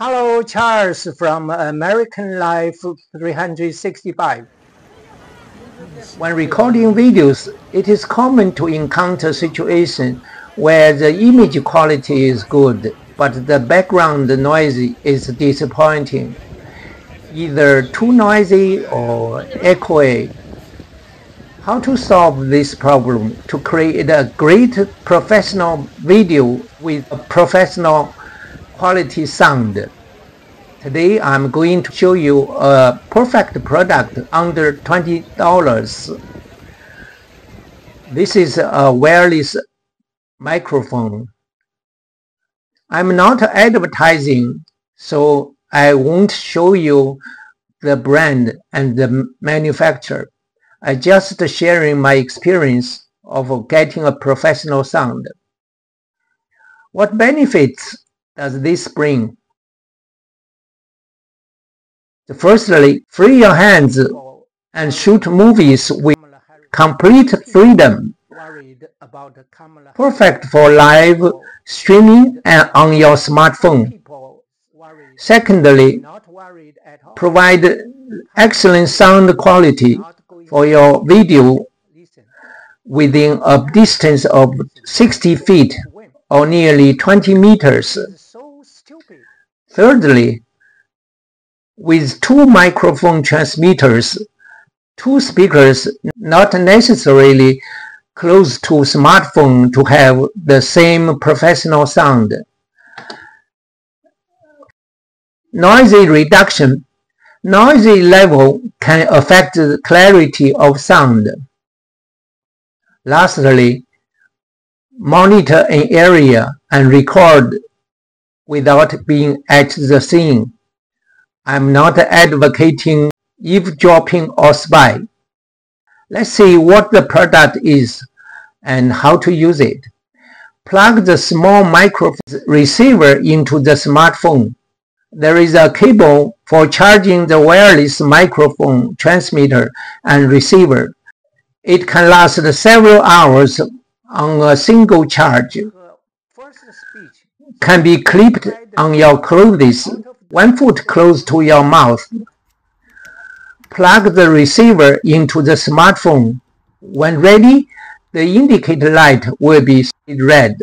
Hello, Charles from American Life 365. When recording videos, it is common to encounter situations where the image quality is good, but the background noise is disappointing, either too noisy or echoey. How to solve this problem? To create a great professional video with a professional quality sound. Today I'm going to show you a perfect product under $20. This is a wireless microphone. I'm not advertising, so I won't show you the brand and the manufacturer. I'm just sharing my experience of getting a professional sound. What benefits does this bring? Firstly, free your hands and shoot movies with complete freedom. Perfect for live streaming and on your smartphone. Secondly, provide excellent sound quality for your video within a distance of 60 feet or nearly 20 meters. Thirdly, with two microphone transmitters, two speakers not necessarily close to smartphone to have the same professional sound. Noisy reduction. Noisy level can affect the clarity of sound. Lastly, monitor an area and record without being at the scene. I'm not advocating eavesdropping or spy. Let's see what the product is and how to use it. Plug the small microphone receiver into the smartphone. There is a cable for charging the wireless microphone transmitter and receiver. It can last several hours on a single charge. Can be clipped on your clothes, 1 foot close to your mouth. Plug the receiver into the smartphone. When ready, the indicator light will be red.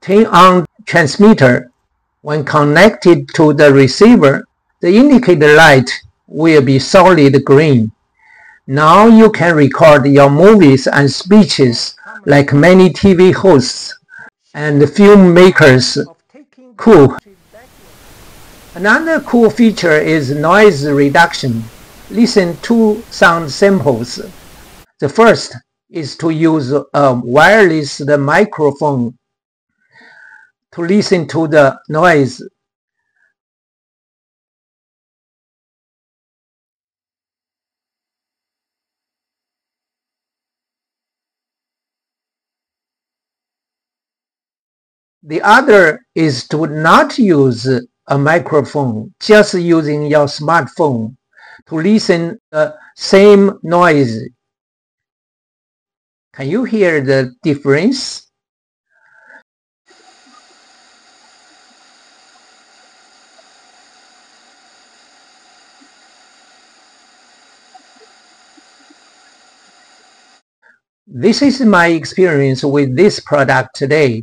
Turn on transmitter. When connected to the receiver, the indicator light will be solid green. Now you can record your movies and speeches like many TV hosts and filmmakers. Cool. Another cool feature is noise reduction. Listen to sound samples. The first is to use a wireless microphone to listen to the noise. The other is to not use a microphone, just using your smartphone to listen to the same noise. Can you hear the difference? This is my experience with this product today.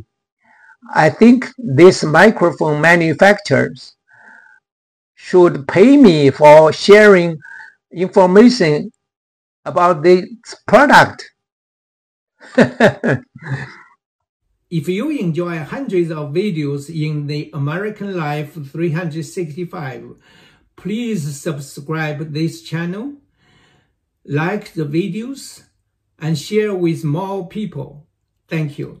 I think these microphone manufacturers should pay me for sharing information about this product. If you enjoy hundreds of videos in the American Life 365, please subscribe this channel, like the videos, and share with more people. Thank you.